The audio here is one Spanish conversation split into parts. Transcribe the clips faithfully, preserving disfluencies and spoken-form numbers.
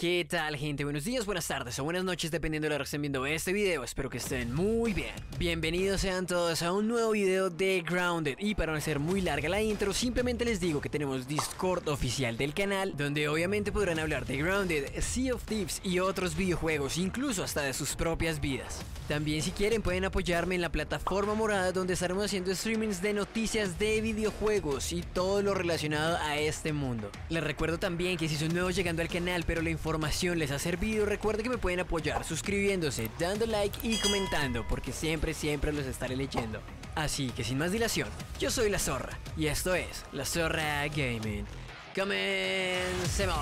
¿Qué tal, gente? Buenos días, buenas tardes o buenas noches, dependiendo de la hora que estén viendo este video. Espero que estén muy bien. Bienvenidos sean todos a un nuevo video de Grounded. Y para no hacer muy larga la intro, simplemente les digo que tenemos Discord oficial del canal, donde obviamente podrán hablar de Grounded, Sea of Thieves y otros videojuegos, incluso hasta de sus propias vidas. También, si quieren, pueden apoyarme en la plataforma morada, donde estaremos haciendo streamings de noticias de videojuegos y todo lo relacionado a este mundo. Les recuerdo también que si son nuevos llegando al canal, pero la información información les ha servido, recuerden que me pueden apoyar suscribiéndose, dando like y comentando, porque siempre siempre los estaré leyendo. Así que sin más dilación, yo soy La Zorra y esto es La Zorra Gaming. ¡Comencemos!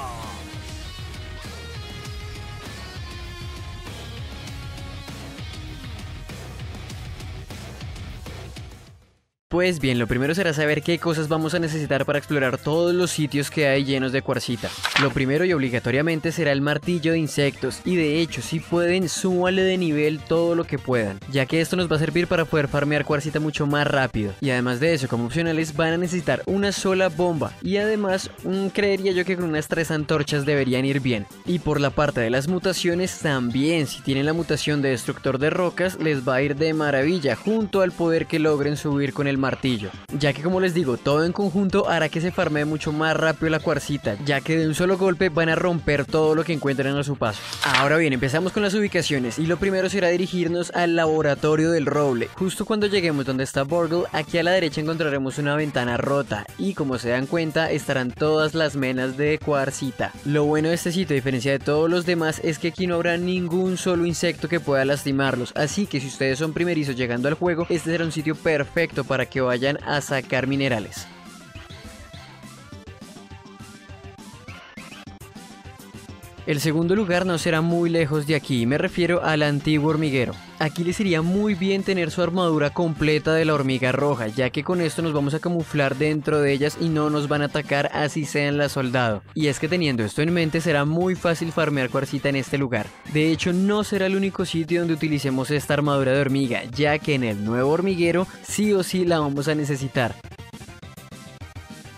Pues bien, lo primero será saber qué cosas vamos a necesitar para explorar todos los sitios que hay llenos de cuarcita. Lo primero y obligatoriamente será el martillo de insectos, y de hecho, si pueden, súbanle de nivel todo lo que puedan, ya que esto nos va a servir para poder farmear cuarcita mucho más rápido. Y además de eso, como opcionales, van a necesitar una sola bomba, y además, um, creería yo que con unas tres antorchas deberían ir bien. Y por la parte de las mutaciones también, si tienen la mutación de destructor de rocas, les va a ir de maravilla, junto al poder que logren subir con el martillo, ya que, como les digo, todo en conjunto hará que se farmee mucho más rápido la cuarcita, ya que de un solo golpe van a romper todo lo que encuentren a su paso. Ahora bien, empezamos con las ubicaciones, y lo primero será dirigirnos al laboratorio del roble. Justo cuando lleguemos donde está Borgle, aquí a la derecha encontraremos una ventana rota, y como se dan cuenta, estarán todas las menas de cuarcita. Lo bueno de este sitio, a diferencia de todos los demás, es que aquí no habrá ningún solo insecto que pueda lastimarlos, así que si ustedes son primerizos llegando al juego, este será un sitio perfecto para que vayan a sacar minerales. El segundo lugar no será muy lejos de aquí, me refiero al antiguo hormiguero. Aquí les iría muy bien tener su armadura completa de la hormiga roja, ya que con esto nos vamos a camuflar dentro de ellas y no nos van a atacar, así sean la soldado. Y es que teniendo esto en mente, será muy fácil farmear cuarcita en este lugar. De hecho, no será el único sitio donde utilicemos esta armadura de hormiga, ya que en el nuevo hormiguero sí o sí la vamos a necesitar.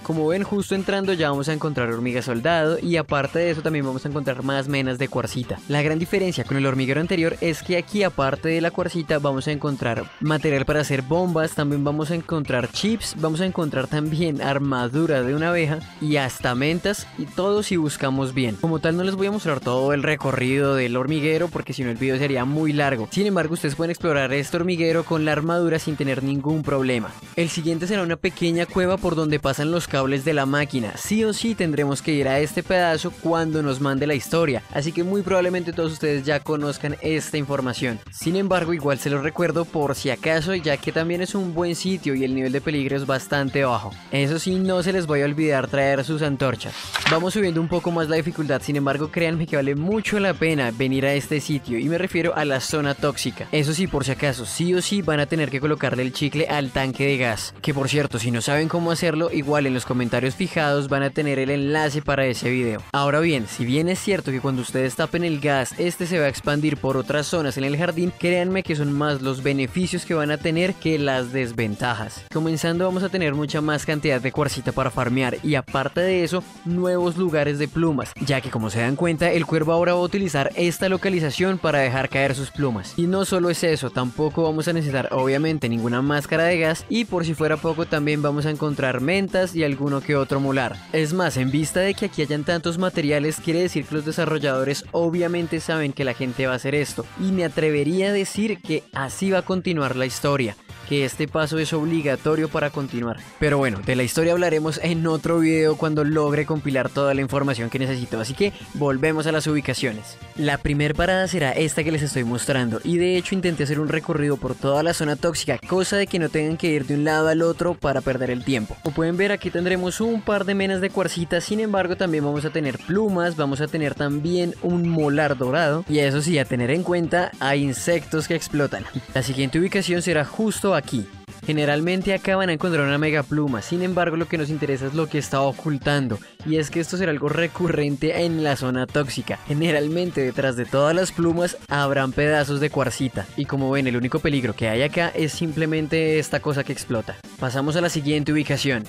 Como ven, justo entrando ya vamos a encontrar hormiga soldado, y aparte de eso también vamos a encontrar más menas de cuarcita. La gran diferencia con el hormiguero anterior es que aquí, aparte de la cuarcita, vamos a encontrar material para hacer bombas, también vamos a encontrar chips, vamos a encontrar también armadura de una abeja y hasta mentas, y todo si buscamos bien. Como tal, no les voy a mostrar todo el recorrido del hormiguero porque si no el video sería muy largo. Sin embargo, ustedes pueden explorar este hormiguero con la armadura sin tener ningún problema. El siguiente será una pequeña cueva por donde pasan los cables de la máquina. Sí o sí tendremos que ir a este pedazo cuando nos mande la historia, así que muy probablemente todos ustedes ya conozcan esta información. Sin embargo, igual se los recuerdo por si acaso, ya que también es un buen sitio y el nivel de peligro es bastante bajo. Eso sí, no se les vaya a olvidar traer sus antorchas. Vamos subiendo un poco más la dificultad, sin embargo créanme que vale mucho la pena venir a este sitio, y me refiero a la zona tóxica. Eso sí, por si acaso, sí o sí van a tener que colocarle el chicle al tanque de gas, que por cierto, si no saben cómo hacerlo, igual en los comentarios fijados van a tener el enlace para ese video. Ahora bien, si bien es cierto que cuando ustedes tapen el gas, este se va a expandir por otras zonas en el jardín, créanme que son más los beneficios que van a tener que las desventajas. Comenzando, vamos a tener mucha más cantidad de cuarcita para farmear, y aparte de eso, nuevos lugares de plumas, ya que como se dan cuenta, el cuervo ahora va a utilizar esta localización para dejar caer sus plumas. Y no solo es eso, tampoco vamos a necesitar obviamente ninguna máscara de gas, y por si fuera poco, también vamos a encontrar mentas y algo alguno que otro molar. Es más, en vista de que aquí hayan tantos materiales, quiere decir que los desarrolladores obviamente saben que la gente va a hacer esto, y me atrevería a decir que así va a continuar la historia, que este paso es obligatorio para continuar. Pero bueno, de la historia hablaremos en otro video cuando logre compilar toda la información que necesito, así que volvemos a las ubicaciones. La primer parada será esta que les estoy mostrando, y de hecho intenté hacer un recorrido por toda la zona tóxica, cosa de que no tengan que ir de un lado al otro para perder el tiempo. Como pueden ver, aquí tendremos un par de menas de cuarcita, sin embargo también vamos a tener plumas, vamos a tener también un molar dorado, y eso sí, a tener en cuenta, hay insectos que explotan. La siguiente ubicación será justo aquí. Generalmente acá van a encontrar una mega pluma, sin embargo lo que nos interesa es lo que está ocultando, y es que esto será algo recurrente en la zona tóxica. Generalmente detrás de todas las plumas habrán pedazos de cuarcita, y como ven, el único peligro que hay acá es simplemente esta cosa que explota. Pasamos a la siguiente ubicación.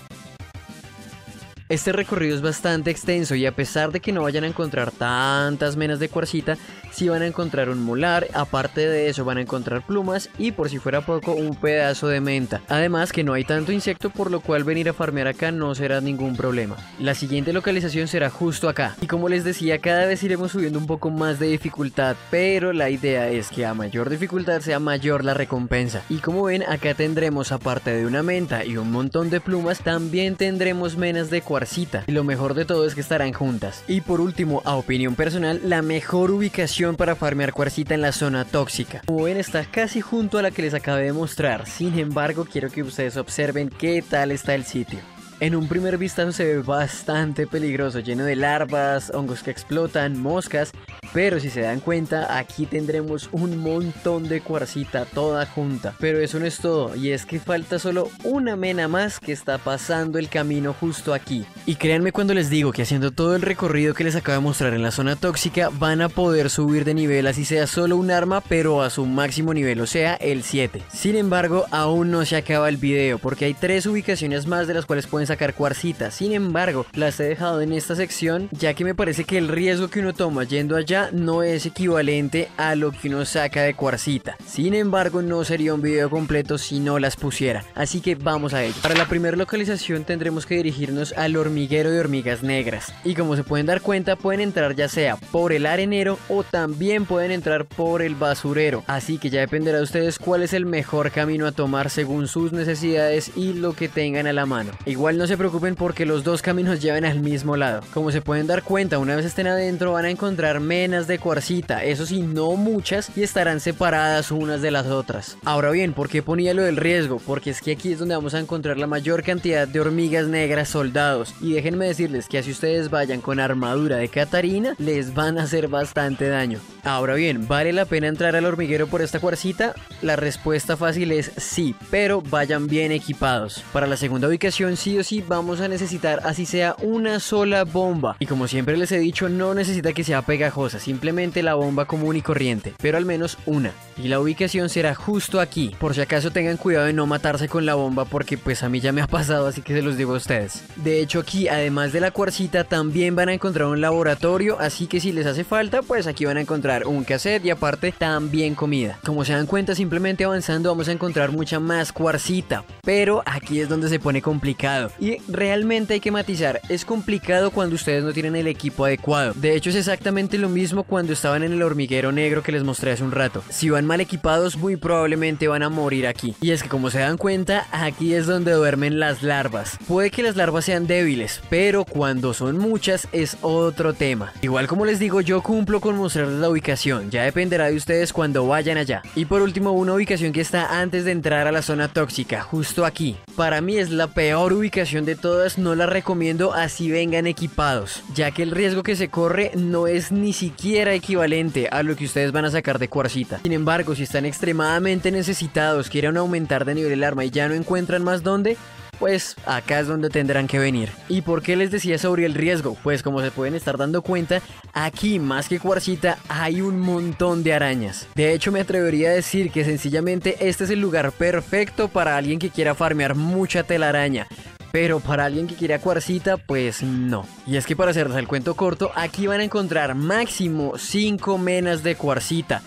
Este recorrido es bastante extenso y a pesar de que no vayan a encontrar tantas menas de cuarcita, sí van a encontrar un mular, aparte de eso van a encontrar plumas y por si fuera poco un pedazo de menta. Además que no hay tanto insecto, por lo cual venir a farmear acá no será ningún problema. La siguiente localización será justo acá. Y como les decía, cada vez iremos subiendo un poco más de dificultad, pero la idea es que a mayor dificultad sea mayor la recompensa. Y como ven, acá tendremos, aparte de una menta y un montón de plumas, también tendremos menas de cuarcita. Y lo mejor de todo es que estarán juntas. Y por último, a opinión personal, la mejor ubicación para farmear cuarcita en la zona tóxica. Como ven, está casi junto a la que les acabé de mostrar. Sin embargo, quiero que ustedes observen qué tal está el sitio. En un primer vistazo se ve bastante peligroso, lleno de larvas, hongos que explotan, moscas, pero si se dan cuenta, aquí tendremos un montón de cuarcita toda junta. Pero eso no es todo, y es que falta solo una mena más que está pasando el camino justo aquí. Y créanme cuando les digo que haciendo todo el recorrido que les acabo de mostrar en la zona tóxica, van a poder subir de nivel así sea solo un arma, pero a su máximo nivel, o sea, el siete. Sin embargo, aún no se acaba el video, porque hay tres ubicaciones más de las cuales pueden sacar cuarcita. Sin embargo, las he dejado en esta sección, ya que me parece que el riesgo que uno toma yendo allá no es equivalente a lo que uno saca de cuarcita. Sin embargo, no sería un video completo si no las pusiera, así que vamos a ello. Para la primera localización tendremos que dirigirnos al hormiguero de hormigas negras, y como se pueden dar cuenta, pueden entrar ya sea por el arenero o también pueden entrar por el basurero, así que ya dependerá de ustedes cuál es el mejor camino a tomar según sus necesidades y lo que tengan a la mano. Igual no se preocupen porque los dos caminos llevan al mismo lado. Como se pueden dar cuenta, una vez estén adentro van a encontrar menas de cuarcita, eso sí, no muchas, y estarán separadas unas de las otras. Ahora bien, ¿por qué ponía lo del riesgo? Porque es que aquí es donde vamos a encontrar la mayor cantidad de hormigas negras soldados, y déjenme decirles que así ustedes vayan con armadura de Catarina, les van a hacer bastante daño. Ahora bien, ¿vale la pena entrar al hormiguero por esta cuarcita? La respuesta fácil es sí, pero vayan bien equipados. Para la segunda ubicación sí o sí sí vamos a necesitar así sea una sola bomba, y como siempre les he dicho, no necesita que sea pegajosa, simplemente la bomba común y corriente, pero al menos una. Y la ubicación será justo aquí, por si acaso tengan cuidado de no matarse con la bomba, porque pues a mí ya me ha pasado, así que se los digo a ustedes. De hecho, aquí además de la cuarcita también van a encontrar un laboratorio, así que si les hace falta, pues aquí van a encontrar un cassette y aparte también comida. Como se dan cuenta, simplemente avanzando vamos a encontrar mucha más cuarcita, pero aquí es donde se pone complicado. Y realmente hay que matizar, es complicado cuando ustedes no tienen el equipo adecuado. De hecho, es exactamente lo mismo cuando estaban en el hormiguero negro que les mostré hace un rato. Si van mal equipados, muy probablemente van a morir aquí. Y es que como se dan cuenta, aquí es donde duermen las larvas. Puede que las larvas sean débiles, pero cuando son muchas es otro tema. Igual como les digo, yo cumplo con mostrarles la ubicación, ya dependerá de ustedes cuando vayan allá. Y por último, una ubicación que está antes de entrar a la zona tóxica, justo aquí. Para mí es la peor ubicación de todas, no la recomiendo así vengan equipados, ya que el riesgo que se corre no es ni siquiera equivalente a lo que ustedes van a sacar de cuarcita. Sin embargo, si están extremadamente necesitados, quieren aumentar de nivel el arma y ya no encuentran más dónde, pues acá es donde tendrán que venir. ¿Y por qué les decía sobre el riesgo? Pues como se pueden estar dando cuenta, aquí más que cuarcita hay un montón de arañas. De hecho, me atrevería a decir que sencillamente este es el lugar perfecto para alguien que quiera farmear mucha telaraña. Pero para alguien que quiera cuarcita, pues no. Y es que para hacerles el cuento corto, aquí van a encontrar máximo cinco menas de cuarcita.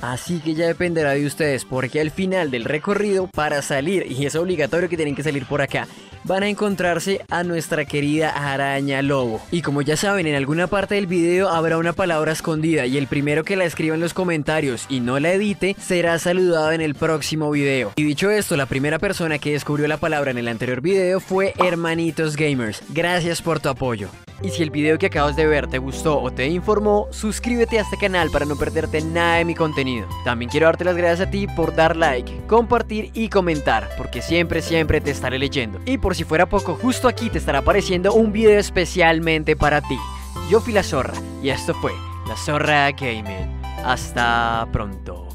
Así que ya dependerá de ustedes, porque al final del recorrido, para salir, y es obligatorio que tienen que salir por acá, van a encontrarse a nuestra querida Araña Lobo. Y como ya saben, en alguna parte del video habrá una palabra escondida, y el primero que la escriba en los comentarios y no la edite será saludado en el próximo video. Y dicho esto, la primera persona que descubrió la palabra en el anterior video fue Hermanitos Gamers. Gracias por tu apoyo. Y si el video que acabas de ver te gustó o te informó, suscríbete a este canal para no perderte nada de mi contenido. También quiero darte las gracias a ti por dar like, compartir y comentar, porque siempre, siempre te estaré leyendo. Y por si fuera poco, justo aquí te estará apareciendo un video especialmente para ti. Yo fui La Zorra y esto fue La Zorra Gaming. Hasta pronto.